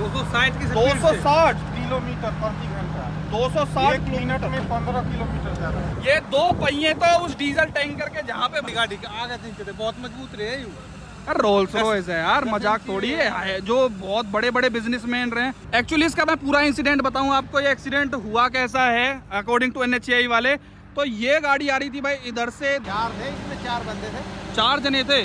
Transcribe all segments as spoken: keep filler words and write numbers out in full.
दो सौ साठ किलोमीटर प्रति घंटा, दो सौ साठ मिनट में पंद्रह किलोमीटर जा रहा है। ये दो पहिए तो उस डीजल टैंकर के जहाँ पे बिगाड़ी आगे थे, बहुत मजबूत रहे यार। रोल्स रॉयस है यार, मजाक थोड़ी है। जो बहुत बड़े बड़े बिजनेसमैन रहे। एक्चुअली इसका मैं पूरा इंसिडेंट बताऊँ आपको, ये एक्सीडेंट हुआ कैसा है। अकॉर्डिंग टू एन एच वाले तो ये गाड़ी आ रही थी भाई इधर से, चार थे इसमें, चार बंदे थे, चार जने थे,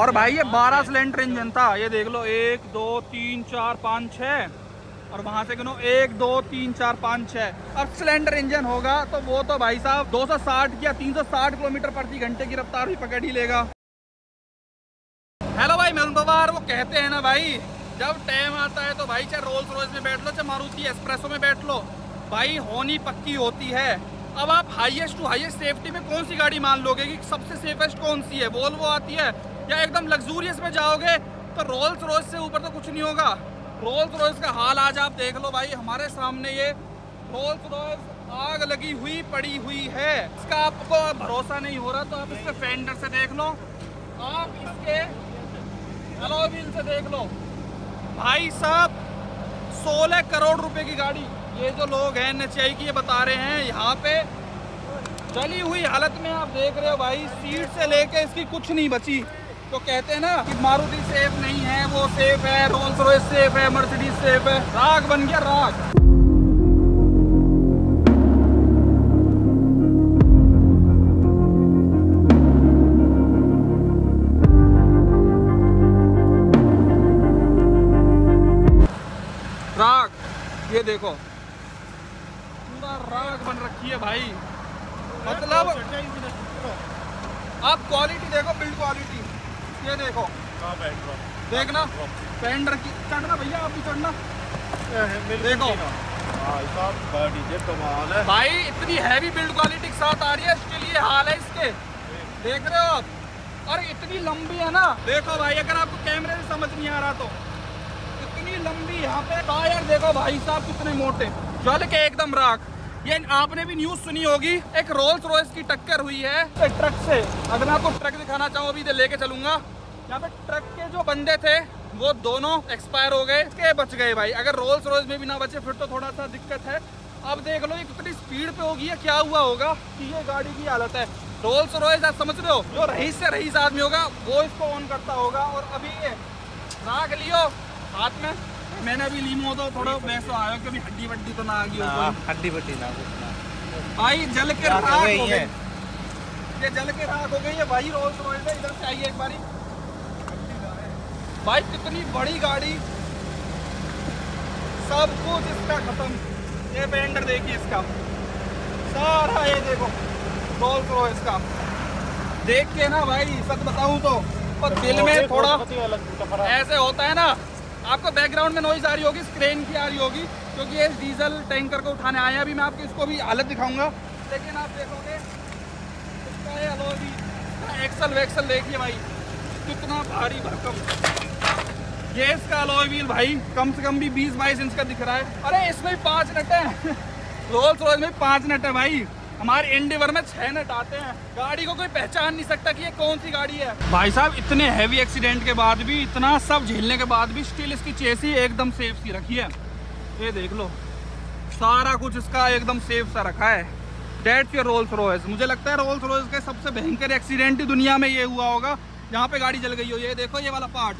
और भाई ये बारह सिलेंडर इंजन था। ये देख लो, एक दो तीन चार पाँच छः, और वहाँ से गिनो एक दो तीन चार पाँच छः। अब सिलेंडर इंजन होगा तो वो तो भाई साहब दो सौ साठ या तीन सौ साठ किलोमीटर प्रति घंटे की रफ्तार भी पकड़ ही लेगा। हेलो भाई, मैं अरुण पवार। वो कहते हैं ना भाई, जब टाइम आता है तो भाई चाहे रोल्स रॉयस में बैठ लो, चाहे मारुति एक्सप्रेसो में बैठ लो, भाई होनी पक्की होती है। अब आप हाईएस्ट टू हाईएस्ट सेफ्टी में कौन सी गाड़ी मान लोगे कि सबसे सेफेस्ट कौन सी है? वोल्वो आती है, या एकदम लग्जूरियस में जाओगे तो रोल्स रॉयस से ऊपर तो कुछ नहीं होगा। रोल्स रॉयस का हाल आज आप देख लो भाई, हमारे सामने ये रोल्स रॉयस आग लगी हुई पड़ी हुई है। इसका आपको भरोसा नहीं हो रहा तो आप इसके फेंडर से देख लो, आप इसके अलॉय व्हील से देख लो। भाई साहब सोलह करोड़ रुपए की गाड़ी, ये जो लोग हैं एन एच आई की, ये बता रहे हैं यहाँ पे जली हुई हालत में आप देख रहे हो भाई, सीट से लेके इसकी कुछ नहीं बची। तो कहते हैं ना कि मारुति सेफ नहीं है, वो सेफ है, रोल्स रॉयस सेफ है, मर्सिडीज सेफ है। राग बन गया राग। राग ये देखो पूरा राग बन रखी है भाई। मतलब आप क्वालिटी देखो, बिल्ड क्वालिटी, ये देखो देखना पेंडर की। चढ़ना भैया आप भी चढ़ना, देखो भाई इतनी हैवी बिल्ड क्वालिटी के साथ आ रही है, इसके लिए हाल है इसके, देख रहे हो आप। और इतनी लंबी है ना, देखो भाई अगर आपको कैमरे से समझ नहीं आ रहा तो इतनी लंबी। यहाँ पे टायर देखो भाई साहब कितने मोटे, जल के एकदम राख। ये आपने भी न्यूज सुनी होगी, एक रोल्स रॉयस की टक्कर हुई है ट्रक से। अगर मैं आपको ट्रक दिखाना चाहूँ, अभी लेके चलूंगा। यहाँ पे ट्रक के जो बंदे थे वो दोनों एक्सपायर हो गए, इसके बच गए भाई। अगर रोल्स रॉयस में भी ना बचे फिर तो थोड़ा सा दिक्कत है। अब देख लो ये कितनी स्पीड पे होगी या क्या हुआ होगा कि ये गाड़ी की हालत है। रोल्स रॉयस आप समझ रहे हो, जो रईस से रईस आदमी होगा वो इसको ऑन करता होगा। और अभी ये नाक लियो हाथ में, मैंने अभी ली मो तो थोड़ा वैसा आया, कभी हड्डी वड्डी तो ना आ गई। हड्डी वड्डी ना भाई, जल के राख हो गई, ये जल के राख हो गई है भाई। रोल्स रॉयस इधर से आई है एक बारी भाई, कितनी बड़ी गाड़ी, सब कुछ इसका खत्म। ये पेंडर देखिए इसका सारा, ये देखो रोल्स रॉयस का। देख के ना भाई सच बताऊं तो पर दिल में थोड़ा ऐसे होता है ना, आपको बैकग्राउंड में नॉइज आ रही होगी, स्क्रेन की आ रही होगी, क्योंकि ये डीजल टैंकर को उठाने आए हैं। अभी मैं आपको इसको भी हालत दिखाऊंगा, लेकिन आप देखोगे इसका ये अलॉय व्हील, एक्सल वैक्सल देखिए भाई कितना भारी भरकम। ये इसका अलॉय व्हील भाई कम से कम भी बीस बाईस इंच का दिख रहा है। अरे इसमें पाँच नट है, रोल्स रॉयस में पाँच नट है भाई, हमारे एंडेवर में छः नट आते हैं। गाड़ी को कोई पहचान नहीं सकता कि ये कौन सी गाड़ी है भाई साहब। इतने हैवी एक्सीडेंट के बाद भी, इतना सब झेलने के बाद भी, स्टिल इसकी चेसी एकदम सेफ सी रखी है। ये देख लो सारा कुछ इसका एकदम सेफ सा रखा है। That's your Rolls Royce. मुझे लगता है रोल्स रॉयस के सबसे भयंकर एक्सीडेंट ही दुनिया में ये हुआ होगा जहाँ पे गाड़ी जल गई हो। ये देखो ये वाला पार्ट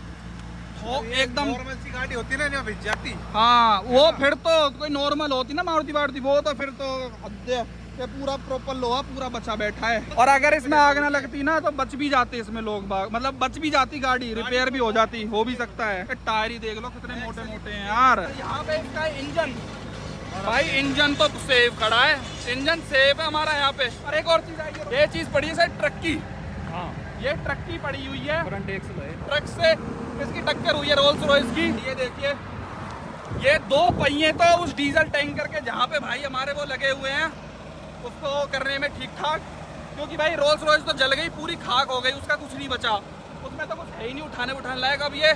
एकदम नॉर्मल सी गाड़ी होती ना ना जाती। हाँ वो फिर तो कोई नॉर्मल होती ना मारुति वारुति, वो तो फिर तो ये पूरा प्रॉपर लोहा पूरा बचा बैठा है। और अगर इसमें आग ना लगती ना तो बच भी जाते इसमें लोग बाग, मतलब बच भी जाती गाड़ी, रिपेयर भी हो जाती, हो भी सकता है। टायर ही देख लो कितने मोटे मोटे हैं यार। यहाँ पे इसका इंजन भाई, इंजन तो सेफ खड़ा है, इंजन सेफ है हमारा यहाँ पे। और एक और चीज आई, ये चीज पड़ी है सर ट्रक की, ये ट्रक की पड़ी हुई है, ट्रक से इसकी टक्कर हुई है रोल्स रॉयस की। ये देखिए ये दो पहिए तो उस डीजल टैंकर के जहाँ पे भाई हमारे वो लगे हुए हैं उसको करने में ठीक ठाक, क्योंकि भाई रोल्स रॉयस तो जल गई, पूरी खाक हो गई, उसका कुछ नहीं बचा, उसमें तो कुछ है ही नहीं उठाने उठाने लायक। अब ये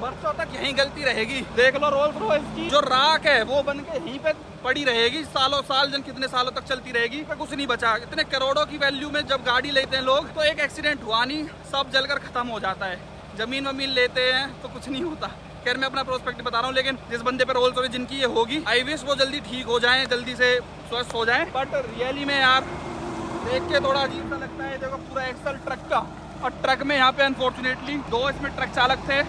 बरसों तक यहीं गलती रहेगी। देख लो रोल्स रॉयस की जो राख है वो बन के यहीं पे पड़ी रहेगी सालों साल, जन कितने सालों तक चलती रहेगी, पर कुछ नहीं बचा। इतने करोड़ों की वैल्यू में जब गाड़ी लेते हैं लोग तो एक एक्सीडेंट हुआ नहीं, सब जलकर खत्म हो जाता है। जमीन वमीन लेते हैं तो कुछ नहीं होता। खैर मैं अपना प्रोस्पेक्ट बता रहा हूँ, लेकिन जिस बंदे पर रोल्स रॉयस जिनकी ये होगी, आई विश वो जल्दी ठीक हो जाए, जल्दी से स्वस्थ हो जाए। बट रियली में यार देख के थोड़ा अजीब सा लगता है। देखो पूरा एक्सल ट्रक का, और ट्रक में यहाँ पे अनफॉर्चुनेटली दो इसमें ट्रक चालक थे,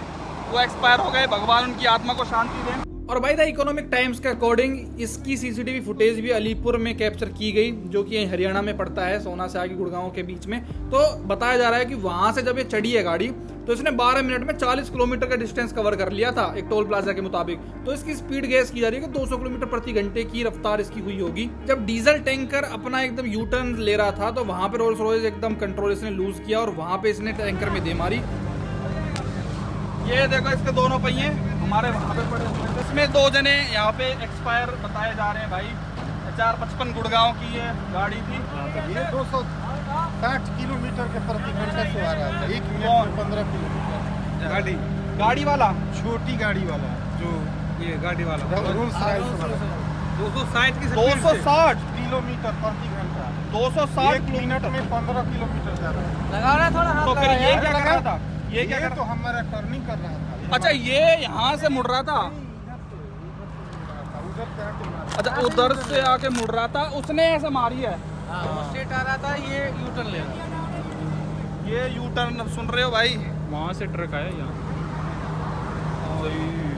वो एक्सपायर हो गए। भगवान उनकी आत्मा को शांति दें। और बाय द इकोनॉमिक टाइम्स के अकॉर्डिंग इसकी सीसीटीवी फुटेज भी अलीपुर में कैप्चर की गई, जो कि हरियाणा में पड़ता है, सोना से आगे गुड़गांव के बीच में। तो बताया जा रहा है कि वहां से जब ये चढ़ी है गाड़ी तो इसने बारह मिनट में चालीस किलोमीटर का डिस्टेंस कवर कर लिया था एक टोल प्लाजा के मुताबिक। तो इसकी स्पीड गेस की जा रही है कि दो सौ किलोमीटर प्रति घंटे की रफ्तार इसकी हुई होगी। जब डीजल टैंकर अपना एकदम यू टर्न ले रहा था तो वहां पे रोल्स रॉयस एकदम कंट्रोल इसने लूज किया और वहां पे इसने टैंकर में दे मारी। ये देखो इसके दोनों पहिए हमारे वहाँ पे पड़े हुए हैं। इसमें दो जने यहाँ पे एक्सपायर बताए जा रहे हैं भाई। चार पचपन गुड़गांव की ये गाड़ी थी। ये दो सौ साठ किलोमीटर के प्रति घंटे से आ रहा है, एक मिनट पंद्रह किलोमीटर। गाड़ी गाड़ी वाला, छोटी गाड़ी वाला, जो ये गाड़ी वाला दो सौ साठ की दो सौ साठ किलोमीटर प्रति घंटा, दो सौ साठ मिनट में पंद्रह किलोमीटर जा रहा है। थोड़ा तो फिर ये क्या लगा था, ये क्या कर... तो हमारा टर्निंग कर रहा था। अच्छा ये यहाँ से मुड़ रहा था, अच्छा उधर से आके मुड़ रहा था, उसने ऐसे मारी है। आ, स्ट्रेट आ रहा था, ये यू टर्न ले रहा, ये यू टर्न सुन रहे हो भाई, वहाँ से ट्रक आया यहाँ।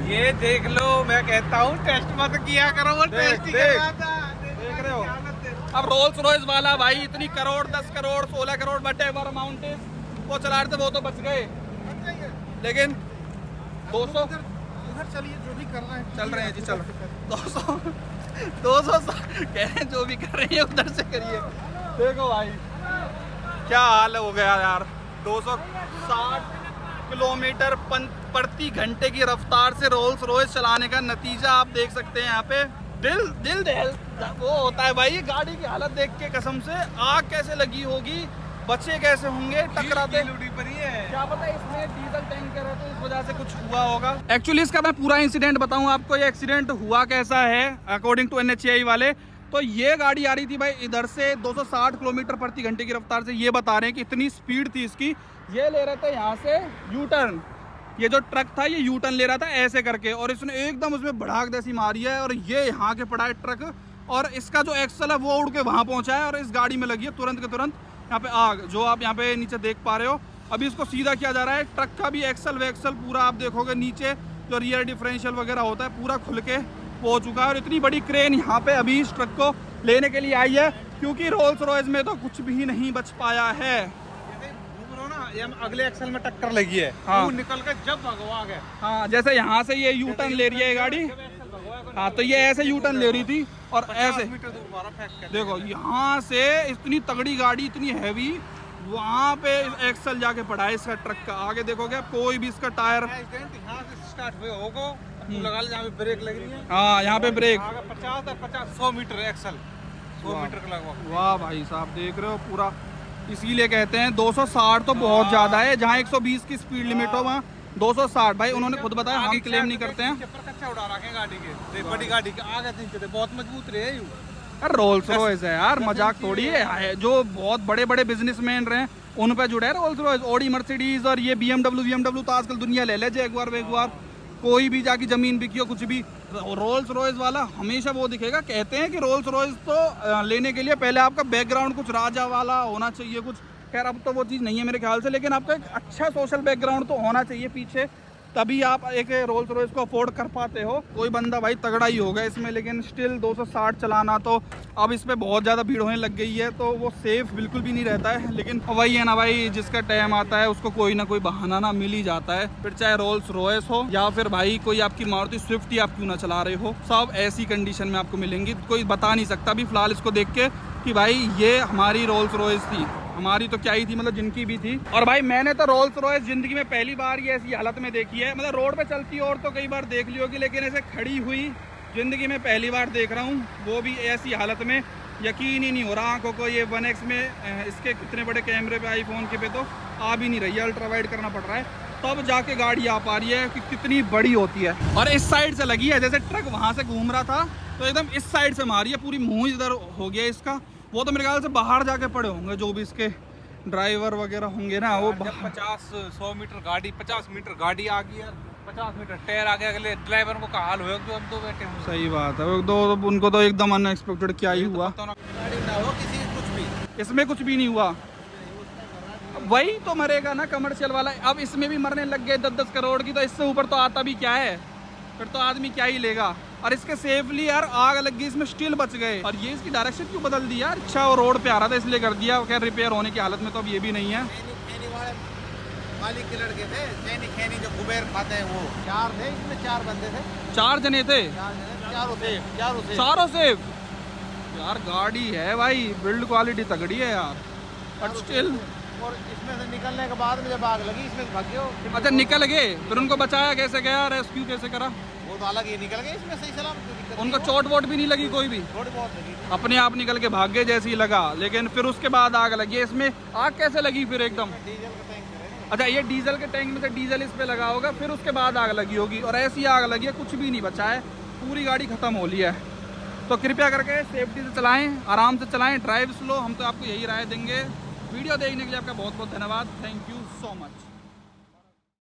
ये देख लो, मैं कहता हूँ टेस्ट मत किया करो, वो टेस्ट ही कर रहा था। देख रहे हो अब रोल्स रॉयस वाला भाई इतनी करोड़, दस करोड़, सोलह करोड़ बटे वर अमाउंट वो चला रहे थे, वो तो बच गए, लेकिन दो सौ उधर चलिए जो भी कर रहे हैं चल रहे हैं जी, चल दो सौ दो सौ कह रहे हैं जो भी कर रहे हैं उधर से करिए। देखो भाई क्या हाल हो गया यार, दो सौ साठ किलोमीटर प्रति घंटे की रफ्तार से रोल्स रॉयस चलाने का नतीजा आप देख सकते हैं। यहाँ पे दिल दिल दहल वो होता है भाई, गाड़ी की हालत देख के कसम से आग कैसे लगी होगी, बच्चे कैसे होंगे, टकराते लूटी पर ही है, क्या पता इसमें डीजल टैंकर है तो इस वजह से कुछ हुआ होगा। एक्चुअली इसका मैं पूरा इंसिडेंट बताऊं आपको, ये एक्सीडेंट हुआ कैसा है अकॉर्डिंग टू एन एच वाले। तो ये गाड़ी आ रही थी भाई इधर से दो सौ साठ किलोमीटर प्रति घंटे की रफ्तार से, ये बता रहे हैं कि इतनी स्पीड थी इसकी। ये ले रहे थे यहाँ से यू टर्न, ये जो ट्रक था ये यू टर्न ले रहा था ऐसे करके, और इसने एकदम उसमें भड़ाक जैसी मारी है, और ये यहाँ के पड़ा है ट्रक, और इसका जो एक्सल है वो उड़ के वहाँ पहुँचा है और इस गाड़ी में लगी है तुरंत के तुरंत। यहाँ पे आग जो आप यहाँ पे नीचे देख पा रहे हो, अभी इसको सीधा किया जा रहा है। ट्रक का भी एक्सल वैक्सल पूरा आप देखोगे, नीचे जो रियर डिफरेंशियल वगैरह होता है पूरा खुल के हो चुका है, और इतनी बड़ी क्रेन यहाँ पे अभी इस ट्रक को लेने के लिए आई है, क्योंकि रोल्स रॉयस में तो कुछ भी नहीं बच पाया है। अगले एक्सल में टक्कर लगी है, हाँ। निकल के जब भगवा गए, हाँ जैसे यहाँ से ये यू टर्न ले रही है गाड़ी, हाँ तो ये ऐसे यू टर्न ले रही थी और ऐसे देखो यहाँ से इतनी तगड़ी गाड़ी, इतनी हैवी, वहाँ पे एक्सल जाके पड़ा है इसका ट्रक का। आगे देखोगे कोई भी इसका टायर यहाँ से स्टार्ट हुए होगा, लगा ले जहाँ पे ब्रेक लग रही है, हाँ यहाँ पे ब्रेक पचास और पचास सौ मीटर एक्सल सौ मीटर का लगभग। वाह भाई साहब देख रहे हो पूरा, इसीलिए कहते हैं दो सौ साठ तो बहुत ज्यादा है, जहाँ एक सौ बीस की स्पीड लिमिट हो वहाँ दो सौ साठ। भाई उन्होंने खुद बताया हम क्लेम नहीं करते हैं, कच्चा उड़ा रखे गाड़ी के, बड़ी गाड़ी के आगे थे, बहुत मजबूत रहे यार रोल्स रॉयस है यार, मजाक थोड़ी है। जो बहुत बड़े बड़े बिजनेसमैन रहे उन पे जुड़े रोल्स रॉयस, ऑडी, मर्सिडीज और ये बीएमडब्ल्यू बीएमडब्ल्यू तो आजकल दुनिया ले ले, जैगुआर वेगुआर, कोई भी जाके जमीन बिकी हो कुछ भी, रोल्स रॉयस वाला हमेशा वो दिखेगा। कहते हैं कि रोल्स रॉयस तो लेने के लिए पहले आपका बैकग्राउंड कुछ राजा वाला होना चाहिए कुछ, खैर अब तो वो चीज़ नहीं है मेरे ख्याल से, लेकिन आपका एक अच्छा सोशल बैकग्राउंड तो होना चाहिए पीछे, तभी आप एक रोल्स रॉयस को अफोर्ड कर पाते हो। कोई बंदा भाई तगड़ा ही होगा इसमें, लेकिन स्टिल दो सौ साठ चलाना, तो अब इस पर बहुत ज़्यादा भीड़ होने लग गई है तो वो सेफ़ बिल्कुल भी नहीं रहता है। लेकिन वही है ना भाई, जिसका टाइम आता है उसको कोई ना कोई बहाना ना मिल ही जाता है, फिर चाहे रोल्स रॉयस हो या फिर भाई कोई आपकी मारुति स्विफ्ट ही आप क्यों ना चला रहे हो, सब ऐसी कंडीशन में आपको मिलेंगी। कोई बता नहीं सकता अभी फिलहाल इसको देख के कि भाई ये हमारी रोल्स रॉयस थी, हमारी तो क्या ही थी, मतलब जिनकी भी थी। और भाई मैंने तो रोल्स रॉयस जिंदगी में पहली बार ये ऐसी हालत में देखी है, मतलब रोड पे चलती और तो कई बार देख ली होगी, लेकिन ऐसे खड़ी हुई जिंदगी में पहली बार देख रहा हूँ, वो भी ऐसी हालत में। यकीन ही नहीं हो रहा आंखों को, ये वन एक्स में इसके कितने बड़े कैमरे पे, आईफोन के पे तो आ भी नहीं रही है, अल्ट्रावाइड करना पड़ रहा है तब तो जाके गाड़ी आ पा रही है कि कितनी बड़ी होती है। और इस साइड से लगी है, जैसे ट्रक वहाँ से घूम रहा था तो एकदम इस साइड से मारी है, पूरी मुँह इधर हो गया इसका, वो तो मेरे ख्याल से बाहर जाके पड़े होंगे जो भी इसके ड्राइवर वगैरह होंगे ना, वो पचास सौ मीटर गाड़ी पचास मीटर गाड़ी आ गई यार। पचास मीटर टैर आगे। अगले ड्राइवर को कहाल हुए जो हम तो बैठे हैं। सही बात है, दो उनको तो एकदम अनएक्सपेक्टेड क्या ही हुआ। इसमें कुछ भी नहीं हुआ, वही तो मरेगा ना कमर्शियल वाला। अब इसमें भी मरने लग गए दस दस करोड़ की, तो इससे ऊपर तो आता भी क्या है, फिर तो आदमी क्या ही लेगा। और इसके सेफली यार आग लग गई, इसमें स्टील बच गए। और ये इसकी डायरेक्शन क्यों बदल दी यार, अच्छा वो रोड पे आ रहा था इसलिए कर दिया। खैर रिपेयर होने की हालत में तो अब ये भी नहीं है। मालिक के लड़के थे, सैनिक सैनिक जो कुबेर खाते हैं वो चार थे, इसमें चार बंदे थे, चार जने थे, चारों सेफ यार। गाड़ी है भाई, बिल्ड क्वालिटी तगड़ी है यार, बट स्टिल। और इसमें से निकलने के बाद में जब आग लगी इसमें भाग गए। अच्छा निकल गए, फिर उनको बचाया कैसे गया, रेस्क्यू कैसे करा? वो तो अलग ही निकल गए इसमें सही सलामत, उनको चोट वोट भी नहीं लगी कोई भी, थोड़ी बहुत लगी, अपने आप निकल के भाग गए जैसे ही लगा। लेकिन फिर उसके बाद आग लगी, इसमें आग कैसे लगी फिर एकदम? डीजल का टैंक है। अच्छा ये डीजल के टैंक में से डीजल इस पे लगा होगा, फिर उसके बाद आग लगी होगी। और ऐसी आग लगी है कुछ भी नहीं बचा है, पूरी गाड़ी खत्म हो ली है। तो कृपया करके सेफ्टी से चलाएं, आराम से चलाएं, ड्राइव स्लो। हम तो आपको यही राय देंगे। वीडियो देखने के लिए आपका बहुत बहुत धन्यवाद, थैंक यू सो मच।